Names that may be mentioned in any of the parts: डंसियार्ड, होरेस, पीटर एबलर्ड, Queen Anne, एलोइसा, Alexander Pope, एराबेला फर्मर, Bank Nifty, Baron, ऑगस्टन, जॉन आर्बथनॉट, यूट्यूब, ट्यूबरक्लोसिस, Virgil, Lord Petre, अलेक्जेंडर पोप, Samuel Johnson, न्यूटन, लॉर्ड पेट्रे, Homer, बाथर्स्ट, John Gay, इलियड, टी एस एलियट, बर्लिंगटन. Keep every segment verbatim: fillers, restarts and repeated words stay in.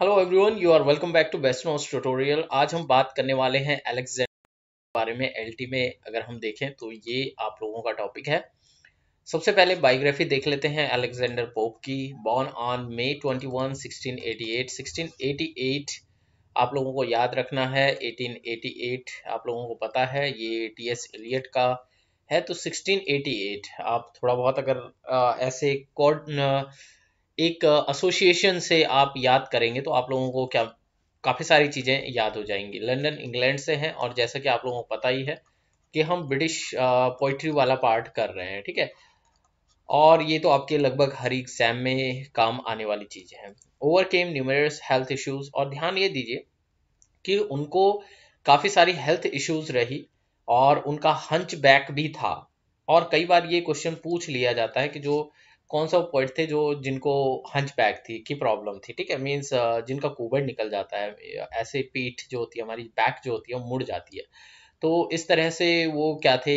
Hello everyone, you are welcome back to best notes tutorial. आज हम बात करने वाले हैं अलेक्जेंडर के बारे में। एलटी में अगर हम देखें तो ये आप लोगों का टॉपिक है। सबसे पहले बायोग्राफी देख लेते हैं अलेक्जेंडर पोप की। Born on May twenty one, sixteen eighty eight. Sixteen eighty eight आप लोगों को याद रखना है, एटीन एटी एट आप लोगों को पता है, ये टी एस एलियट का है। तो सिक्सटीन एटी एट आप थोड़ा बहुत अगर आ, ऐसे कोड एक एसोसिएशन से आप याद करेंगे तो आप लोगों को क्या काफ़ी सारी चीज़ें याद हो जाएंगी। लंदन इंग्लैंड से हैं और जैसा कि आप लोगों को पता ही है कि हम ब्रिटिश पोइट्री वाला पार्ट कर रहे हैं, ठीक है। और ये तो आपके लगभग हर एग्जाम में काम आने वाली चीज़ें हैं। ओवरकेम न्यूमरस हेल्थ इश्यूज़, और ध्यान ये दीजिए कि उनको काफ़ी सारी हेल्थ इश्यूज़ रही और उनका हंचबैक भी था। और कई बार ये क्वेश्चन पूछ लिया जाता है कि जो कौन सा पॉइंट थे जो जिनको हंचबैक थी की प्रॉब्लम थी, ठीक है। मीन्स जिनका कुबड़ निकल जाता है, ऐसे पीठ जो होती है हमारी, बैक जो होती है वो मुड़ जाती है। तो इस तरह से वो क्या थे,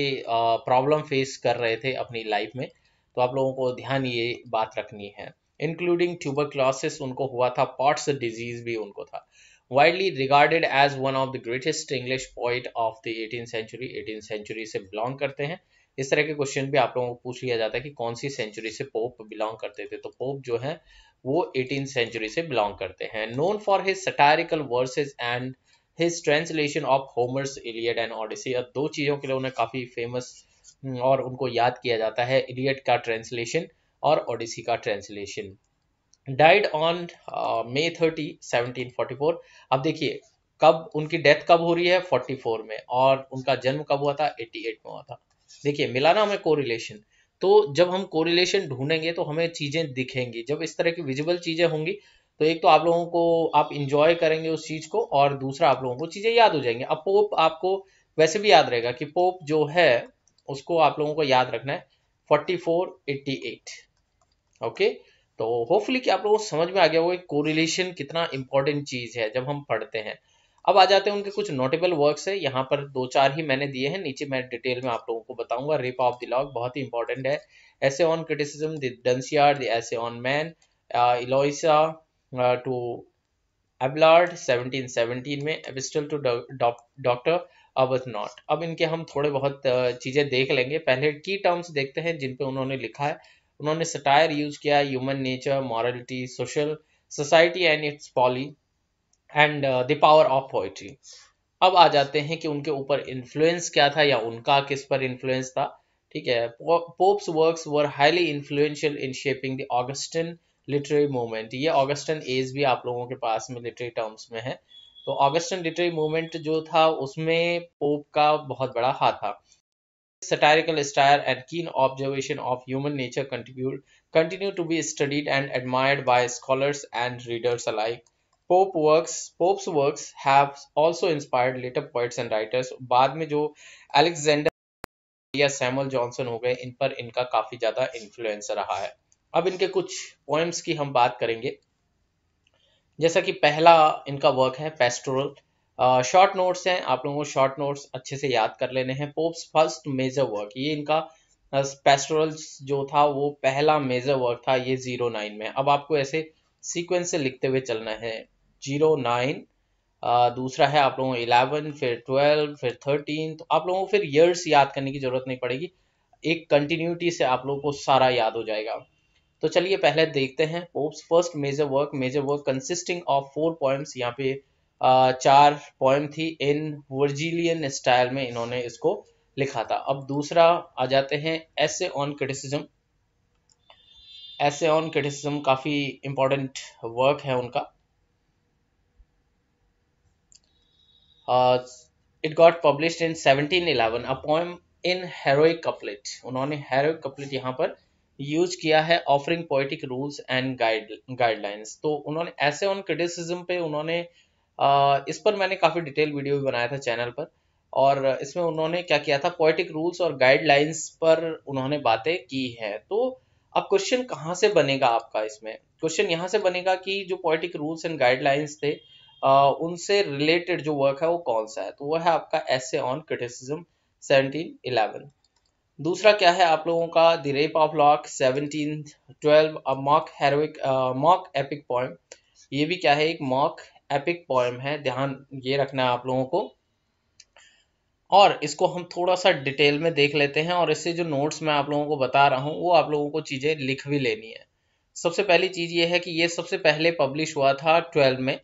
प्रॉब्लम फेस कर रहे थे अपनी लाइफ में। तो आप लोगों को ध्यान ये बात रखनी है। इंक्लूडिंग ट्यूबरक्लोसिस उनको हुआ था, पॉट्स डिजीज भी उनको था। Widely regarded as one of the greatest English poet of the eighteen century, eighteen century से बिलोंग करते हैं। इस तरह के क्वेश्चन भी आप लोगों को पूछ लिया जाता है कि कौन सी सेंचुरी से पोप बिलोंग करते थे। तो पोप जो है वो एटीन सेंचुरी से बिलोंग करते हैं। Known for his satirical verses and his translation of Homer's इलियड and Odyssey. अब दो चीज़ों के लिए उन्हें काफ़ी फेमस और उनको याद किया जाता है, इलियड का ट्रांसलेशन और ओडिसी का translation. Died on May thirty seventeen forty four. अब देखिए कब उनकी डेथ कब हो रही है, फोर्टी फोर में, और उनका जन्म कब हुआ था, एटी एट में हुआ था। देखिए मिला ना हमें कोरिलेशन। तो जब हम कोरिलेशन ढूंढेंगे तो हमें चीजें दिखेंगी। जब इस तरह की विजिबल चीजें होंगी तो एक तो आप लोगों को आप इंजॉय करेंगे उस चीज को, और दूसरा आप लोगों को चीजें याद हो जाएंगी। अब पोप आपको वैसे भी याद रहेगा कि पोप जो है उसको आप लोगों को याद रखना है forty four eighty eight. Okay, तो होपफुली कि आप लोगों को समझ में आ गया होगा कोरिलेशन कितना इंपॉर्टेंट चीज है जब हम पढ़ते हैं। अब आ जाते हैं उनके कुछ नोटेबल वर्क्स है। यहाँ पर दो चार ही मैंने दिए हैं, नीचे मैं डिटेल में आप लोगों को बताऊंगा। रेप ऑफ द लॉग बहुत ही इंपॉर्टेंट है। Essay on criticism, the डंसियार्ड, the essay on man, Eloisa to Abelard seventeen seventeen में, एपिस्टल टू डॉक्टर आर्बथनॉट। अब इनके हम थोड़े बहुत चीज़ें देख लेंगे। पहले की टर्म्स देखते हैं जिन पे उन्होंने लिखा है। उन्होंने सटायर यूज किया, human nature, morality, social society and its folly and the power of poetry. अब आ जाते हैं कि उनके ऊपर इन्फ्लुएंस क्या था या उनका किस पर इन्फ्लुएंस था, ठीक है। Pope's works were highly influential in shaping the ऑगस्टन literary movement. ये ऑगस्टन एज भी आप लोगों के पास में लिटरेरी टर्म्स में है। तो ऑगस्टन लिटरेरी मूवमेंट जो था उसमें पोप का बहुत बड़ा हाथ था। satirical style and keen observation of human nature contribute continue to be studied and admired by scholars and readers alike. Pope works, Pope's works have also inspired later poets and writers. बाद में जो Alexander या Samuel Johnson हो गए, इन पर इनका काफी ज्यादा इन्फ्लुएंस रहा है। अब इनके कुछ पोएम्स की हम बात करेंगे। जैसा कि पहला इनका वर्क है पेस्टोरल। शॉर्ट नोट्स हैं, आप लोगों को शॉर्ट नोट्स अच्छे से याद कर लेने हैं। पोप्स फर्स्ट मेजर वर्क, ये इनका पेस्टोरल जो था वो पहला मेजर वर्क था, ये जीरो नाइन में। अब आपको ऐसे सीक्वेंस से लिखते हुए चलना है, जीरो नाइन, दूसरा है आप लोगों को इलेवन, फिर ट्वेल्व, फिर थर्टीन। तो आप लोगों को फिर ईयर्स याद करने की जरूरत नहीं पड़ेगी, एक कंटिन्यूटी से आप लोगों को सारा याद हो जाएगा। तो चलिए पहले देखते हैं Pope's first major work. Major work consisting of four poems. यहाँ पे आ, चार पोएम थी। इन वर्जिलियन स्टाइल में इन्होंने इसको लिखा था। अब दूसरा आ जाते हैं essay on criticism. Essay on criticism काफी इंपॉर्टेंट वर्क है उनका। Uh, it got published in seventeen eleven, a poem in heroic couplet. उन्होंने heroic couplet यहाँ पर यूज किया है, offering poetic rules and guide guidelines. तो उन्होंने ऐसे ऑन क्रिटिसिज्म पे उन्होंने आ, इस पर मैंने काफी डिटेल वीडियो भी बनाया था चैनल पर, और इसमें उन्होंने क्या किया था, poetic rules और guidelines पर उन्होंने बातें की हैं। तो अब क्वेश्चन कहाँ से बनेगा आपका, इसमें क्वेश्चन यहाँ से बनेगा कि जो poetic rules and guidelines थे Uh, उनसे रिलेटेड जो वर्क है वो कौन सा है। तो वह है आपका essay on criticism seventeen eleven. दूसरा क्या है आप लोगों का, the rape of lock seventeen twelve, a mock heroic mock epic poem. ये भी क्या है, एक मॉक एपिक पोएम है, ध्यान ये रखना है आप लोगों को। और इसको हम थोड़ा सा डिटेल में देख लेते हैं, और इससे जो नोट्स मैं आप लोगों को बता रहा हूँ वो आप लोगों को चीज़ें लिख भी लेनी है। सबसे पहली चीज़ ये है कि ये सबसे पहले पब्लिश हुआ था ट्वेल्व में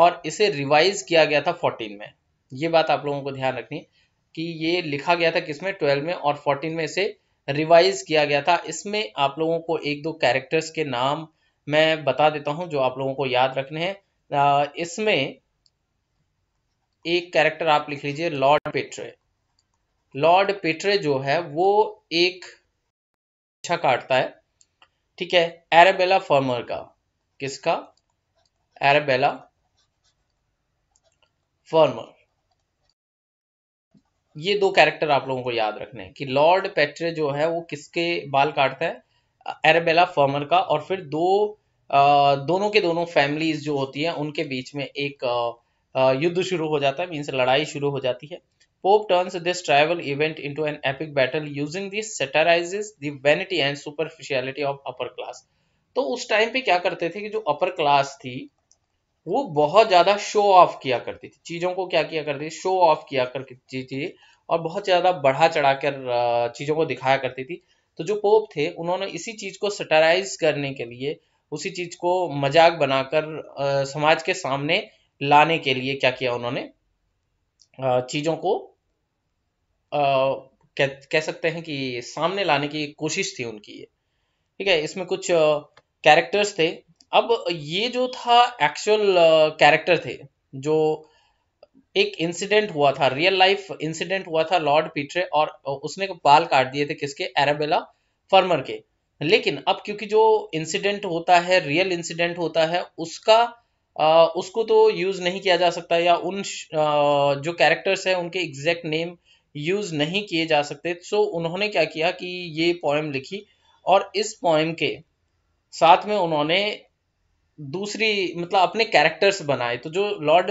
और इसे रिवाइज किया गया था फोर्टीन में। ये बात आप लोगों को ध्यान रखनी है कि ये लिखा गया था किसमें, ट्वेल्व में, और फोर्टीन में इसे रिवाइज किया गया था। इसमें आप लोगों को एक दो कैरेक्टर्स के नाम मैं बता देता हूँ जो आप लोगों को याद रखने हैं। इसमें एक कैरेक्टर आप लिख लीजिए लॉर्ड पेट्रे। लॉर्ड पेट्रे जो है वो एक अच्छा काटता है, ठीक है, एराबेला फर्मर का। किसका? एराबेला फर्मर। ये दो कैरेक्टर आप लोगों को याद रखने हैं कि लॉर्ड पेट्रे जो है वो किसके बाल काटता है, एराबेला फर्मर का। और फिर दो आ, दोनों के दोनों फैमिलीज जो होती हैं उनके बीच में एक आ, युद्ध शुरू हो जाता है, मीन्स लड़ाई शुरू हो जाती है। Pope turns this trivial event into an epic battle using this satirizes the vanity and superficiality of upper class. तो उस टाइम पे क्या करते थे कि जो अपर क्लास थी वो बहुत ज्यादा शो ऑफ किया करती थी, चीजों को क्या किया करती थी, शो ऑफ किया करती थी, और बहुत ज्यादा बढ़ा चढ़ा कर चीजों को दिखाया करती थी। तो जो पोप थे उन्होंने इसी चीज को सैटाराइज करने के लिए, उसी चीज को मजाक बनाकर आ, समाज के सामने लाने के लिए क्या किया उन्होंने, चीजों को आ, कह, कह सकते हैं कि सामने लाने की कोशिश थी उनकी ये, ठीक है। इसमें कुछ कैरेक्टर्स थे। अब ये जो था एक्चुअल कैरेक्टर थे, जो एक इंसिडेंट हुआ था, रियल लाइफ इंसिडेंट हुआ था लॉर्ड पीट्रे, और उसने बाल काट दिए थे किसके, एराबेला फर्मर के। लेकिन अब क्योंकि जो इंसिडेंट होता है रियल इंसिडेंट होता है, उसका आ, उसको तो यूज नहीं किया जा सकता, या उन आ, जो कैरेक्टर्स हैं उनके एग्जैक्ट नेम यूज नहीं किए जा सकते। सो उन्होंने क्या किया कि ये पोएम लिखी, और इस पोएम के साथ में उन्होंने दूसरी मतलब अपने कैरेक्टर्स बनाए। तो जो लॉर्ड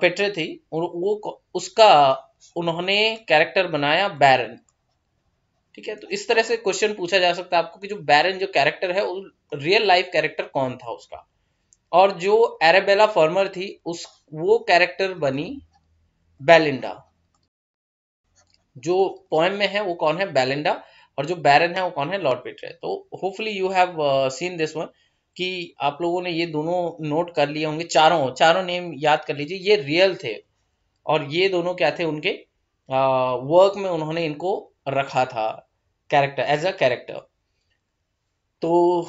पेट्रे थी वो, उसका उन्होंने कैरेक्टर बनाया बैरन, ठीक है। तो इस तरह से क्वेश्चन पूछा जा सकता है आपको कि जो बैरन जो कैरेक्टर है वो रियल लाइफ कैरेक्टर कौन था उसका, और जो एराबेला फर्मर थी उस वो कैरेक्टर बनी बेलिंडा। जो पोएम में है वो कौन है, बेलिंडा, और जो बैरन है वो कौन है, लॉर्ड पेट्रे। तो hopefully you have seen this one, कि आप लोगों ने ये दोनों नोट कर लिए होंगे, चारों चारों नेम याद कर लीजिए, ये रियल थे और ये दोनों क्या थे, उनके वर्क में उन्होंने इनको रखा था कैरेक्टर, एज अ कैरेक्टर। तो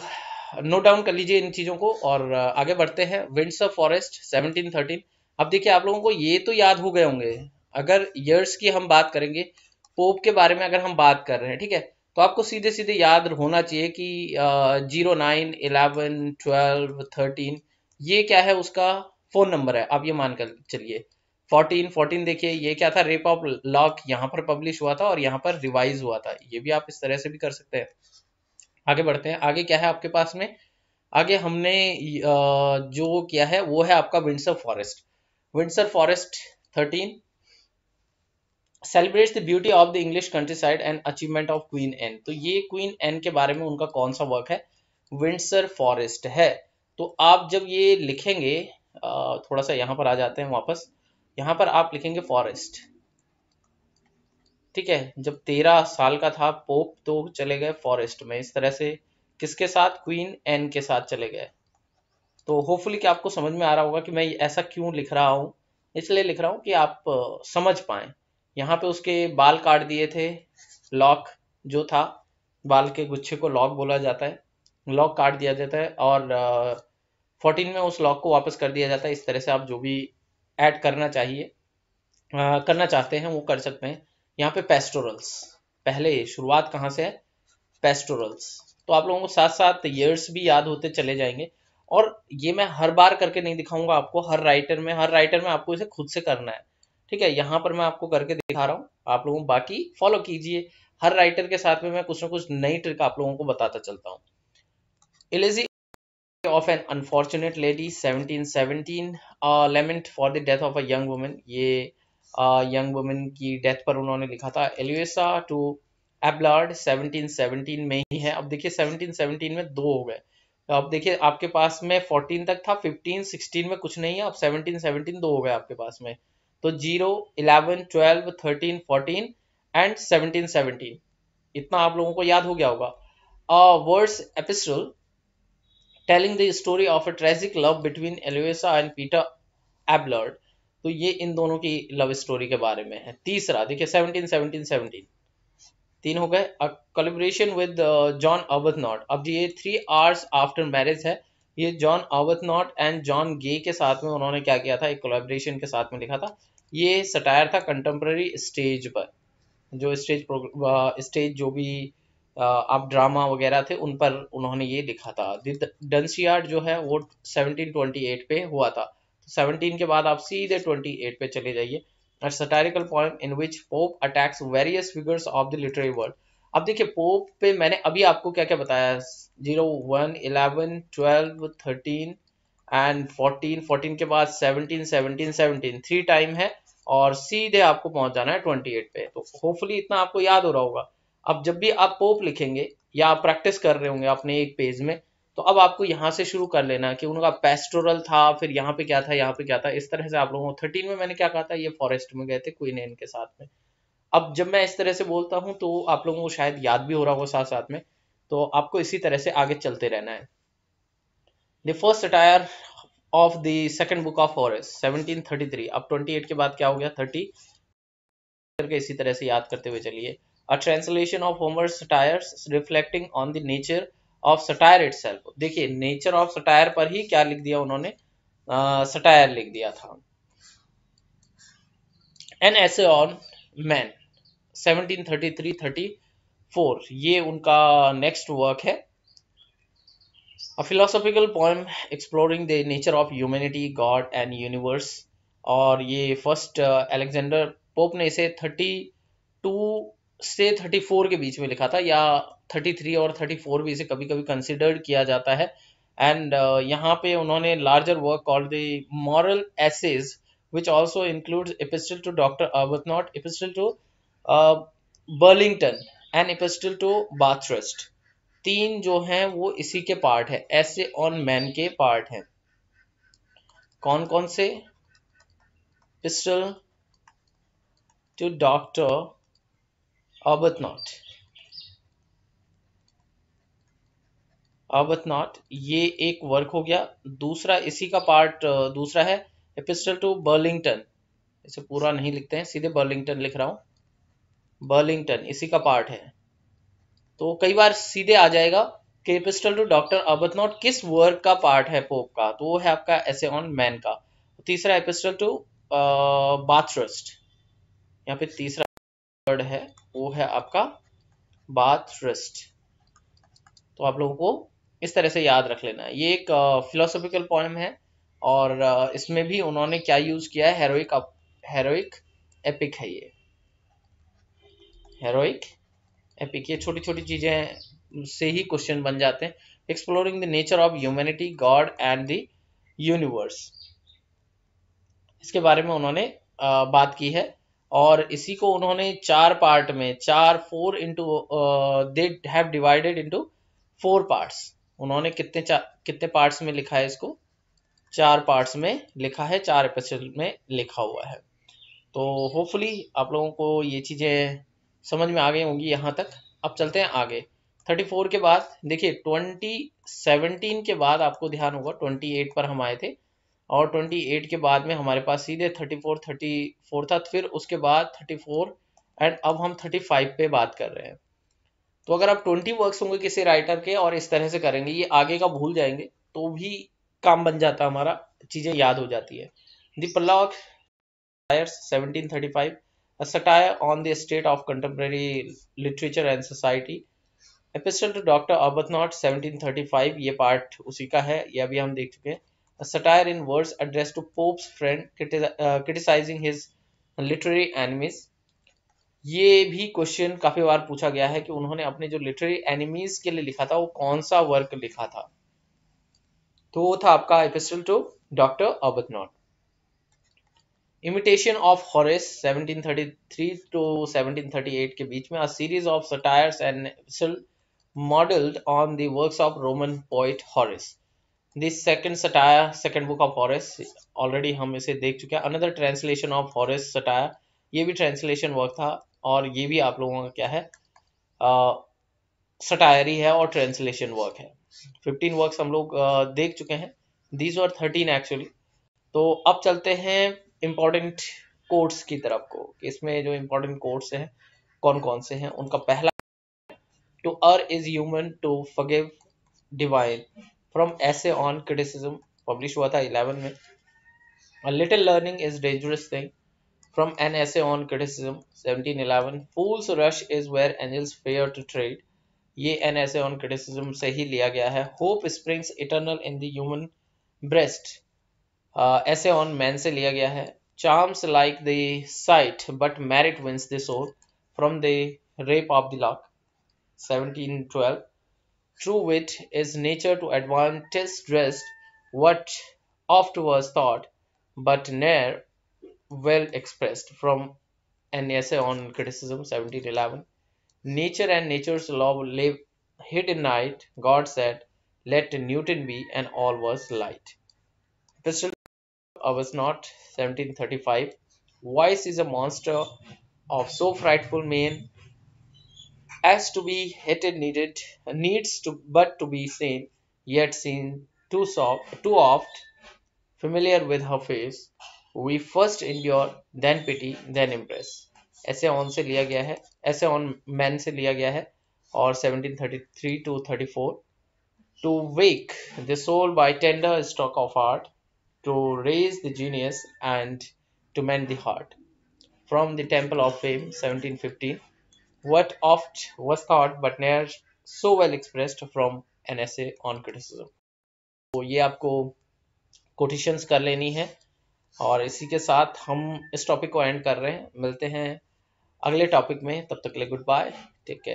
नोट डाउन कर लीजिए इन चीजों को और आगे बढ़ते हैं। Windsor Forest seventeen thirteen. अब देखिए आप लोगों को ये तो याद हो गए होंगे, अगर ईयर्स की हम बात करेंगे, पोप के बारे में अगर हम बात कर रहे हैं, ठीक है, तो आपको सीधे सीधे याद होना चाहिए कि zero nine eleven twelve thirteen ये क्या है, उसका फोन नंबर है, आप ये मान कर चलिए। फोर्टीन फोर्टीन देखिए ये क्या था, रेप ऑफ लॉक, यहाँ पर पब्लिश हुआ था और यहाँ पर रिवाइज हुआ था। ये भी आप इस तरह से भी कर सकते हैं। आगे बढ़ते हैं। आगे क्या है आपके पास में, आगे हमने जो किया है वो है आपका Windsor Forest. Windsor Forest thirteen celebrates the beauty of the English countryside and achievement of Queen Anne. तो ये क्वीन एन के बारे में उनका कौन सा वर्क है, विंडसर फॉरेस्ट है। तो आप जब ये लिखेंगे, थोड़ा सा यहाँ पर आ जाते हैं वापस, यहाँ पर आप लिखेंगे फॉरेस्ट, ठीक है। जब तेरह साल का था पोप तो चले गए फॉरेस्ट में, इस तरह से किसके साथ, क्वीन एन के साथ चले गए। तो होपफुली कि आपको समझ में आ रहा होगा कि मैं ऐसा क्यों लिख रहा हूँ, इसलिए लिख रहा हूँ कि आप समझ पाए। यहाँ पे उसके बाल काट दिए थे, लॉक जो था, बाल के गुच्छे को लॉक बोला जाता है, लॉक काट दिया जाता है, और फोर्टीन में उस लॉक को वापस कर दिया जाता है। इस तरह से आप जो भी ऐड करना चाहिए आ, करना चाहते हैं वो कर सकते हैं। यहाँ पे पेस्टोरल्स, पहले शुरुआत कहाँ से है, पेस्टोरल्स। तो आप लोगों को साथ साथ ईयर्स भी याद होते चले जाएंगे, और ये मैं हर बार करके नहीं दिखाऊंगा आपको, हर राइटर में हर राइटर में आपको इसे खुद से करना है, ठीक है। यहाँ पर मैं आपको करके दिखा रहा हूँ, आप लोगों बाकी फॉलो कीजिए। हर राइटर के साथ में मैं कुछ ना कुछ नई ट्रिक आप लोगों को बताता चलता हूँ। Elegy of an unfortunate lady seventeen seventeen, lament for the death of a young woman, ये यंग uh, वुमेन की डेथ पर उन्होंने लिखा था। एलोइसा to Abelard seventeen seventeen में ही है। अब देखिए सेवनटीन सेवनटीन में दो हो गए, तो आप देखिए आपके पास में फोर्टीन तक था, फिफ्टीन सिक्सटीन में कुछ नहीं है, अब सेवनटीन सेवनटीन दो हो गए आपके पास में, तो zero eleven twelve thirteen fourteen and seventeen seventeen इतना आप लोगों को याद हो गया होगा। Words epistle telling the story of a tragic love between एलोइसा and पीटर एबलर्ड, तो ये इन दोनों की लव स्टोरी के बारे में है। तीसरा देखिए सेवनटीन सेवनटीन सेवनटीन तीन हो गए। कोलैबोरेशन विद जॉन आर्बथनॉट, अब ये थ्री आवर्स आफ्टर मैरिज है, ये जॉन आर्बथनॉट and John Gay के साथ में उन्होंने क्या किया था, एक कोलैबोरेशन के साथ में लिखा था। ये सटायर था कंटेम्प्रेरी स्टेज पर, जो स्टेज स्टेज जो भी uh, आप ड्रामा वगैरह थे उन पर उन्होंने ये लिखा था। डंसियाड जो है वो सेवनटीन ट्वेंटी एट पे हुआ था, तो सेवनटीन के बाद आप सीधे ट्वेंटी एट पे चले जाइए। A satirical poem in which Pope attacks various figures of the literary world। अब देखिए पोप पे मैंने अभी आपको क्या क्या बताया, zero one eleven twelve thirteen and fourteen, fourteen के बाद seventeen seventeen seventeen three time है और सीधे आपको पहुंच जाना है ट्वेंटी एट पे। तो होपफुली इतना आपको याद हो रहा होगा। अब जब भी आप पोप लिखेंगे या आप प्रैक्टिस कर रहे होंगे अपने एक पेज में, तो अब आपको यहाँ से शुरू कर लेना कि उनका पेस्टोरल था, फिर यहाँ पे क्या था, यहाँ पे क्या था, इस तरह से आप लोगों को। थर्टीन में मैंने क्या कहा था, ये फॉरेस्ट में गए थे क्वीन एन के साथ में। अब जब मैं इस तरह से बोलता हूँ तो आप लोगों को शायद याद भी हो रहा होगा साथ साथ में, तो आपको इसी तरह से आगे चलते रहना है। The first satire of the second book of होरेस seventeen thirty three, अब ट्वेंटी एट के बाद क्या हो गया, थर्टी करके इसी तरह से याद करते हुए चलिए। A translation of Homer's satires reflecting on the nature of satire itself, देखिए नेचर ऑफ सटायर पर ही क्या लिख दिया उन्होंने, सटायर uh, लिख दिया था। An essay on man seventeen thirty three thirty four, ये उनका नेक्स्ट वर्क है। A philosophical poem exploring the nature of humanity God and universe, और ये फर्स्ट अलेक्जेंडर पोप ने इसे थर्टी टू से थर्टी फोर के बीच में लिखा था, या थर्टी थ्री और थर्टी फोर भी इसे कभी कभी कंसिडर्ड किया जाता है। एंड uh, यहाँ पे उन्होंने larger work called the moral essays which also includes epistle to doctor Arbuthnot, epistle to बर्लिंगटन and epistle to बाथर्स्ट, तीन जो हैं वो इसी के पार्ट है, एसे ऑन मैन के पार्ट हैं। कौन कौन से, epistle to doctor Arbuthnot, Arbuthnot ये एक वर्क हो गया। दूसरा इसी का पार्ट दूसरा है एपिस्टल टू बर्लिंगटन, इसे पूरा नहीं लिखते हैं, सीधे बर्लिंगटन लिख रहा हूँ, बर्लिंगटन इसी का पार्ट है। तो कई बार सीधे आ जाएगा कि एपिस्टल टू डॉक्टर आर्बथनॉट किस वर्क का पार्ट है पोप का, तो वो है आपका एसे ऑन मैन का। तीसरा एपिस्टल टू बाथर्स्ट, यहाँ पे तीसरा वर्ड है वो है आपका बाथर्स्ट। तो आप लोगों को इस तरह से याद रख लेना है। ये एक फिलोसॉफिकल पोएम है और uh, इसमें भी उन्होंने क्या यूज किया है, हेरोइक हेरोइक एपिक है, ये हेरोइक एपिक। ये छोटी छोटी चीजें से ही क्वेश्चन बन जाते हैं। Exploring the nature of humanity God and the universe, इसके बारे में उन्होंने uh, बात की है और इसी को उन्होंने चार पार्ट में, चार four into they have divided into four parts, उन्होंने कितने कितने पार्ट्स में लिखा है इसको, चार पार्ट्स में लिखा है, चार एपिसोड में लिखा हुआ है। तो होपफुली आप लोगों को ये चीज़ें समझ में आ गई होंगी यहाँ तक। अब चलते हैं आगे। थर्टी फोर के बाद देखिए ट्वेंटी सेवनटीन के बाद आपको ध्यान होगा ट्वेंटी एट पर हम आए थे और ट्वेंटी एट के बाद में हमारे पास सीधे थर्टी फोर थर्टी फोर था, फिर उसके बाद थर्टी फोर एंड अब हम थर्टी फाइव पे बात कर रहे हैं। तो अगर आप ट्वेंटी वर्क्स होंगे किसी राइटर के और इस तरह से करेंगे, ये आगे का भूल जाएंगे तो भी काम बन जाता है हमारा, चीज़ें याद हो जाती है। The prologue seventeen thirty five, a satire on the state of contemporary literature and society, epistle to doctor Arbuthnot seventeen thirty five, ये पार्ट उसी का है, यह भी हम देख चुके हैं। A satire in words addressed to Pope's friend criticizing his literary enemies, ये भी क्वेश्चन काफी बार पूछा गया है कि उन्होंने अपने जो literary enemies के लिए लिखा था वो कौन सा वर्क लिखा था, तो वो था आपका Epistle to Doctor Arbuthnot। Imitation of Horace seventeen thirty three to seventeen thirty eight के बीच में, a series of satires and epistle modeled on the works of Roman poet Horace. This second satire, second book of Horace, already हम इसे देख चुके हैं. Another translation of Horace satire, ये भी translation work था और ये भी आप लोगों का क्या है, uh, satire है और translation work है. fifteen works हम लोग uh, देख चुके हैं. These were thirteen actually. तो अब चलते हैं important quotes की तरफ को. इसमें जो important quotes हैं, कौन कौन से हैं? उनका पहला, to err is human, to forgive divine. From essay on criticism, published हुआ था eleven में. A little learning is dangerous thing. From an essay on criticism, seventeen eleven. Fools rush is where angels fear to tread. ये an essay on criticism से ही लिया गया है. Hope springs eternal in the human breast. Uh, essay on man से लिया गया है. Charms like the sight, but merit wins the sword. From the rape of the lock. seventeen twelve. True wit is nature to advantage dressed, what oft was thought, but ne'er well expressed. From an essay on criticism, seventeen eleven. Nature and nature's law live hid in night. God said, let Newton be, and all was light. Epistle I was not, seventeen thirty-five. Vice is a monster of so frightful mien, as to be hated needed needs to but to be seen, yet seen too soft too oft, familiar with her face, we first endure, then pity, then impress. ऐसे on से लिया गया है, ऐसे on man से लिया गया है, और seventeen thirty-three to thirty-four. To wake the soul by tender stroke of art, to raise the genius and to mend the heart. From the Temple of Fame, seventeen fifteen. What oft was thought but ne'er so well expressed. From an essay on criticism. तो ये आपको quotations कर लेनी है और इसी के साथ हम इस टॉपिक को एंड कर रहे हैं. मिलते हैं अगले टॉपिक में, तब तक के लिए गुड बाय, टेक केयर.